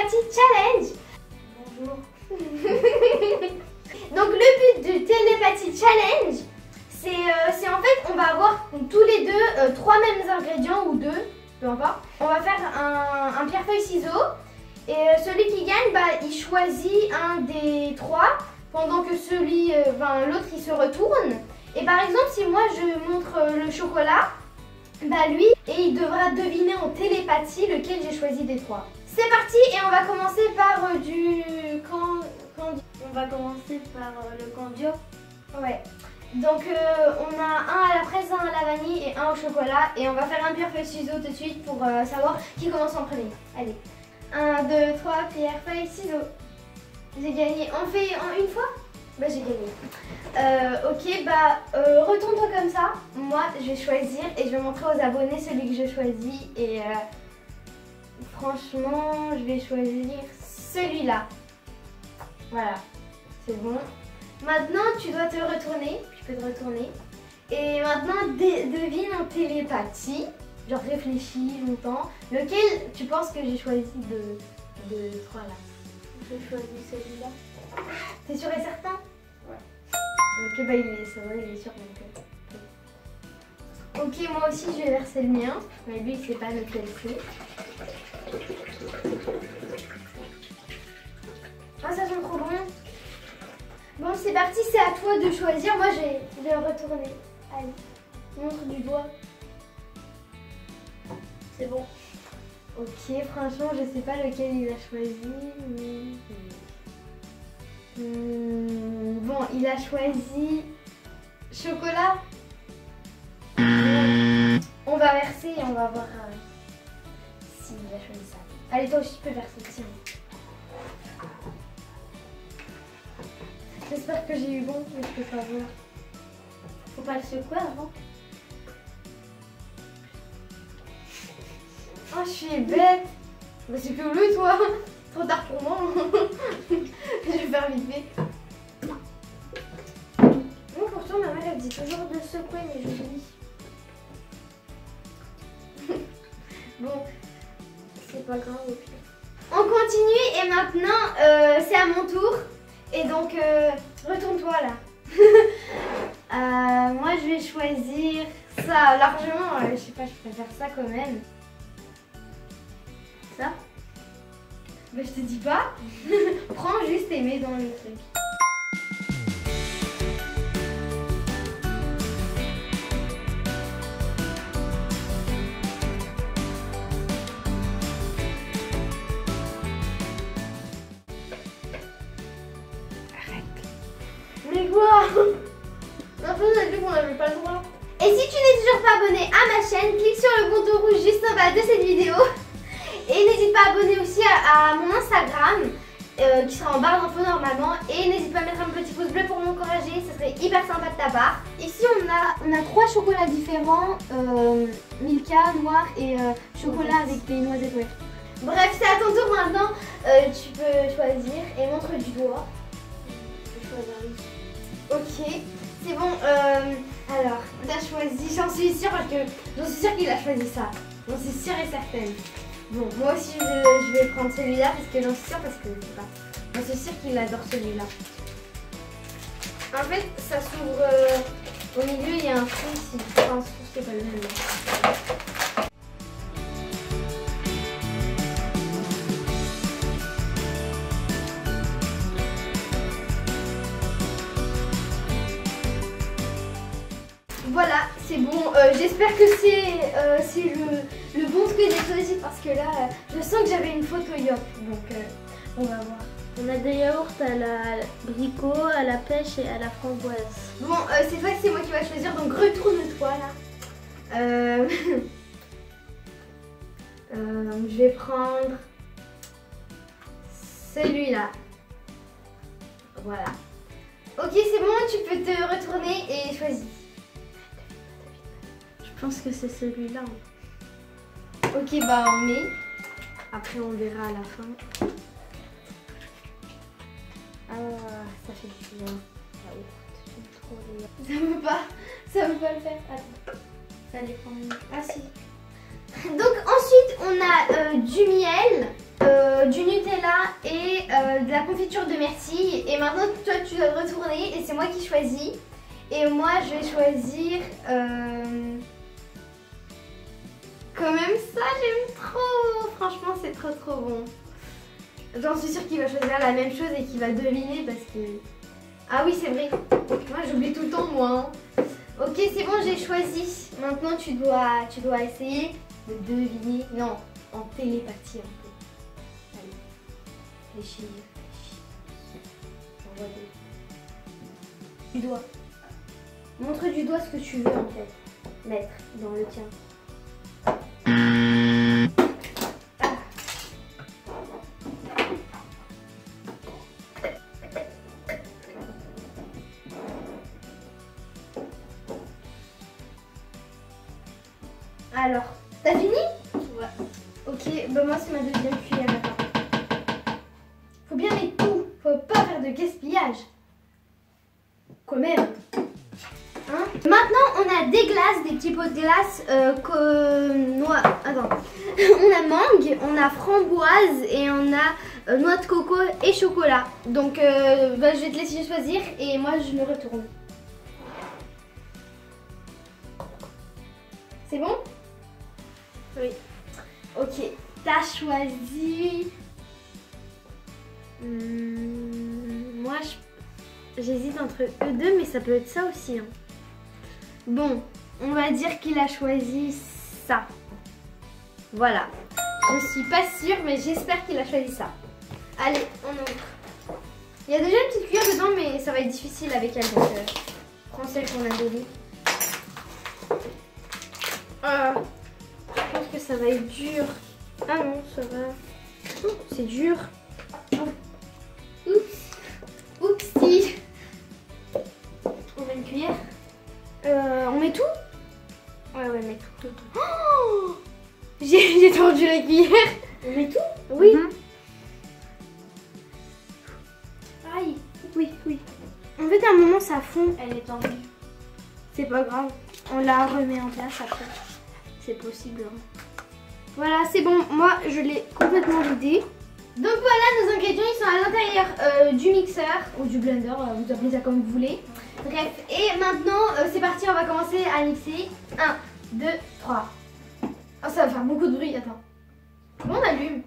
Télépathie Challenge. Bonjour. Donc le but du Télépathie Challenge, c'est en fait on va avoir tous les deux trois mêmes ingrédients ou deux, peu importe. On va faire un pierre feuille ciseaux et celui qui gagne, il choisit un des trois pendant que celui, l'autre, il se retourne. Et par exemple, si moi je montre le chocolat, lui, et il devra deviner en télépathie lequel j'ai choisi des trois. C'est parti, et on va commencer par on va commencer par le candido. Ouais. Donc on a un à la fraise, un à la vanille et un au chocolat. Et on va faire un pierre feuille ciseaux tout de suite pour savoir qui commence en premier. Allez, 1, 2, 3, pierre feuille ciseaux. J'ai gagné. On fait en une fois? J'ai gagné. Ok, retourne-toi comme ça. Moi, je vais choisir et je vais montrer aux abonnés celui que je choisis. Et franchement, je vais choisir celui-là. Voilà, c'est bon. Maintenant, tu dois te retourner. Tu peux te retourner. Et maintenant, devine en télépathie. Genre, réfléchis longtemps. Lequel tu penses que j'ai choisi de trois là? J'ai choisi celui-là. T'es sûr et certain? Ouais. Ok, il est sûr. Donc... Ok, moi aussi je vais verser le mien. Mais lui il sait pas lequel c'est. Ah, ça sent trop bon. Bon, c'est parti, c'est à toi de choisir. Moi je vais retourner. Allez, montre du doigt. C'est bon. Ok, franchement je sais pas lequel il a choisi, mais... bon, il a choisi chocolat. On va verser et on va voir s'il a choisi ça. Allez, toi aussi tu peux verser, tiens. J'espère que j'ai eu bon, mais je peux pas voir. Faut pas le secouer avant. Oh, je suis bête. C'est que le toi. Trop tard pour moi. Je vais faire vite fait. Moi, pourtant, ma mère, elle dit toujours de secouer, mais je dis. Bon, c'est pas grave. On continue et maintenant, c'est à mon tour. Et donc, retourne-toi là. Moi, je vais choisir ça largement. Je sais pas, je préfère ça quand même. Ça. Je te dis pas. Prends juste et mets dans le truc. Arrête. Mais quoi? En fait, on a dit qu'on n'avait pas le droit. Et si tu n'es toujours pas abonné à ma chaîne, clique sur le bouton rouge juste en bas de cette vidéo. Et n'hésite pas à abonner aussi à mon Instagram qui sera en barre d'infos normalement. Et n'hésite pas à mettre un petit pouce bleu pour m'encourager, ça serait hyper sympa de ta part. Ici on a trois chocolats différents, Milka, noir et chocolat avec des noisettes. Ouais. Bref, c'est à ton tour maintenant, tu peux choisir et montre du doigt. Ok, c'est bon, alors t'as choisi, j'en suis sûre parce que j'en suis sûre qu'il a choisi ça. J'en suis sûre et certaine. Bon, moi aussi je vais prendre celui-là parce que j'en suis sûre, parce que je sais pas. J'en suis sûre qu'il adore celui-là. En fait, ça s'ouvre au milieu, il y a un trou, si tu penses que c'est pas le même. Voilà, c'est bon. J'espère que c'est le bon truc que j'ai choisi parce que là, je sens que j'avais une faute au yop. Donc, on va voir. On a des yaourts à la bricot, à la pêche et à la framboise. Bon, c'est vrai que c'est moi qui vais choisir, donc retourne-toi là. Je vais prendre celui-là. Voilà. Ok, c'est bon, tu peux te retourner et choisir. Je pense que c'est celui-là. Ok, on met. Après, on verra à la fin. Ah, ça fait du bien. Ça veut pas le faire. Attends. Ça les prend. Ah si. Donc ensuite, on a du miel. du Nutella et de la confiture de myrtille. Et maintenant toi tu dois te retourner et c'est moi qui choisis. Et moi je vais choisir quand même ça, j'aime trop. Franchement c'est trop bon. J'en suis sûre qu'il va choisir la même chose et qu'il va deviner parce que... Ah oui c'est vrai, moi j'oublie tout le temps moi. Ok c'est bon, j'ai choisi. Maintenant tu dois essayer de deviner. Non, en télépathie un peu. Allez, réfléchis. On voit deux. Du doigt. Montre du doigt ce que tu veux en fait mettre dans le tien. Alors, t'as fini? Ouais. Ok, bah moi c'est ma deuxième cuillère maintenant. Faut bien mettre tout, faut pas faire de gaspillage. Quand même. Hein? Maintenant on a des glaces, des petits pots de glace Attends. On a mangue, on a framboise et on a noix de coco et chocolat. Donc bah, je vais te laisser choisir et moi je me retourne. C'est bon? Oui. Ok, t'as choisi... moi, j'hésite entre eux deux, mais ça peut être ça aussi. Hein. Bon, on va dire qu'il a choisi ça. Voilà. Je suis pas sûre, mais j'espère qu'il a choisi ça. Allez, on ouvre. Il y a déjà une petite cuillère dedans, mais ça va être difficile avec elle. Donc, prends celle qu'on a donnée. Je pense que ça va être dur. Ah non, ça va. C'est dur. Oups. Oupsie. On met une cuillère. On met tout? Ouais, mets tout. Oh, j'ai tordu la cuillère. On met tout? Oui. Aïe. Oui. En fait, à un moment, ça fond. Elle est tendue. C'est pas grave. On la remet en place après. C'est possible. Hein. Voilà, c'est bon. Moi, je l'ai complètement vidé. Donc voilà, nos ingrédients, ils sont à l'intérieur du mixeur ou du blender. Vous appelez ça comme vous voulez. Bref, et maintenant, c'est parti. On va commencer à mixer. 1, 2, 3. Oh, ça va faire beaucoup de bruit. Attends. Comment on allume ?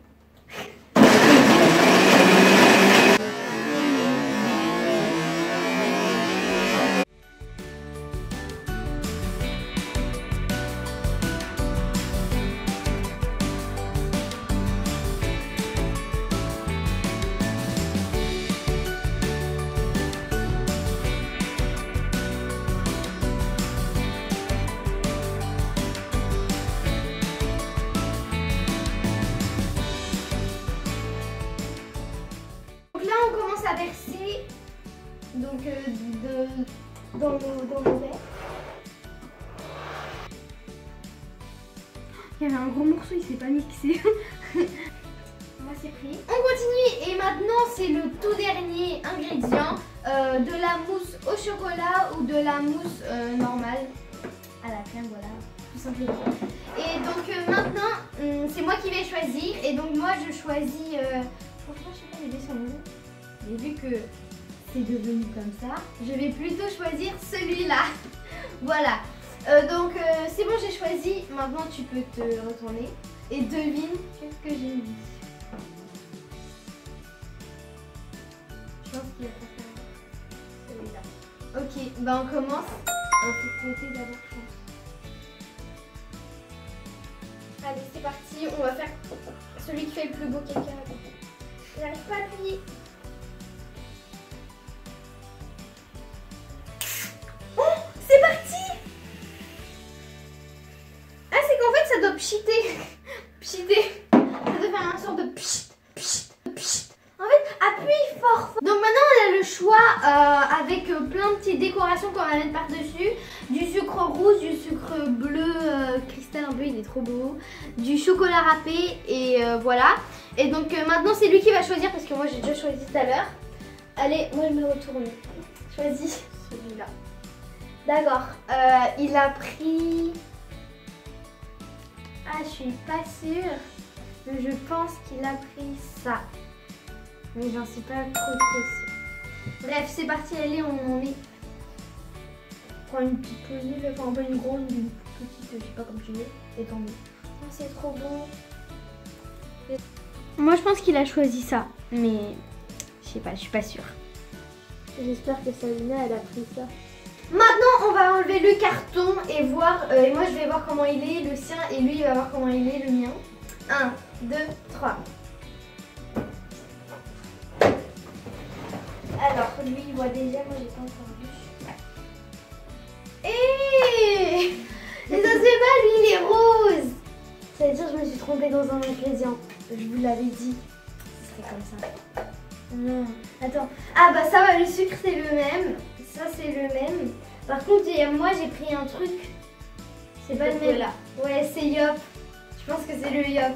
Verser donc dans le verre. Il y avait un gros morceau, il s'est pas mixé. Moi c'est pris. On continue et maintenant c'est le tout dernier ingrédient, de la mousse au chocolat ou de la mousse normale à la crème, voilà, tout simplement. Et donc maintenant c'est moi qui vais choisir et donc moi je choisis. Franchement je sais pas, les deux sont bons. Et vu que c'est devenu comme ça, je vais plutôt choisir celui-là. Voilà. Donc c'est bon, j'ai choisi. Maintenant tu peux te retourner et devine qu'est-ce que j'ai mis. Je pense qu'il va faire celui-là. Ok, bah on commence. On fait sauter d'abord, je pense. Allez, c'est parti. On va faire celui qui fait le plus beau caca. J'arrive pas à appuyer. Pchiter, ça doit faire une sorte de pchit. En fait, appuie fort. Donc maintenant, on a le choix avec plein de petites décorations qu'on va mettre par-dessus. Du sucre rouge, du sucre bleu, cristal un peu, il est trop beau. Du chocolat râpé et voilà. Et donc maintenant, c'est lui qui va choisir parce que moi, j'ai déjà choisi tout à l'heure. Allez, moi, je me retourne. Choisis celui-là. D'accord, il a pris... Ah, je suis pas sûre. Je pense qu'il a pris ça. Mais j'en suis pas trop précise. Bref, c'est parti, allez, on en est. Prends une petite poignée, enfin un peu une grosse, une petite, je sais pas comme tu veux, et tant mieux. Oh, c'est trop bon. Moi je pense qu'il a choisi ça, mais je sais pas, je suis pas sûre. J'espère que Sabina, elle a pris ça. Maintenant, on va enlever le carton et voir, et moi je vais voir comment il est, le sien, et lui il va voir comment il est, le mien. 1, 2, 3. Alors, lui il voit déjà, moi j'ai pas encore vu. Hé ! Mais ça se fait pas, lui il est rose. C'est-à-dire je me suis trompée dans un ingrédient. Je vous l'avais dit. Ce serait comme ça. Non, attends. Ah bah ça va, le sucre c'est le même. Ça c'est le même. Par contre, moi j'ai pris un truc. C'est pas le même. Là. Ouais, c'est Yop. Je pense que c'est le Yop.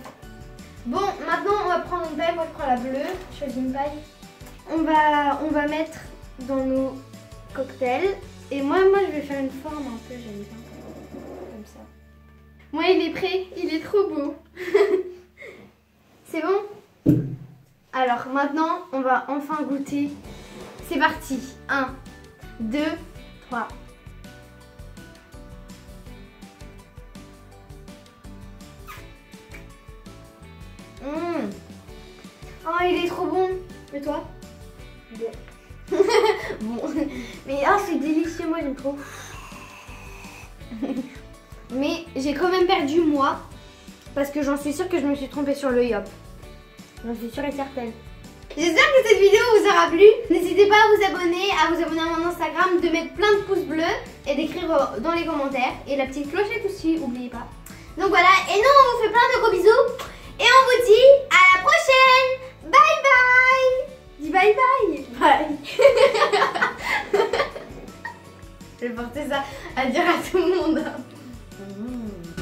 Bon, maintenant on va prendre une paille. Moi je prends la bleue. Je choisis une paille. On va mettre dans nos cocktails. Et moi je vais faire une forme un peu, j'aime bien comme ça. Moi il est prêt, il est trop beau. C'est bon? Alors maintenant on va enfin goûter. C'est parti. 1, 2, 3. Oh il est trop bon. Et toi? Bien. Bon, mais ah, c'est délicieux, moi j'aime trop. Mais j'ai quand même perdu moi, parce que j'en suis sûre que je me suis trompée sur le Yop. J'en suis sûre et certaine. J'espère que cette vidéo vous aura plu. N'hésitez pas à vous abonner à mon Instagram, de mettre plein de pouces bleus et d'écrire dans les commentaires. Et la petite clochette aussi, n'oubliez pas. Donc voilà, et nous on vous fait plein de gros bisous. Et on vous dit à la prochaine. Bye bye. Dis bye bye. Bye. Je vais porter ça à dire à tout le monde. Mmh.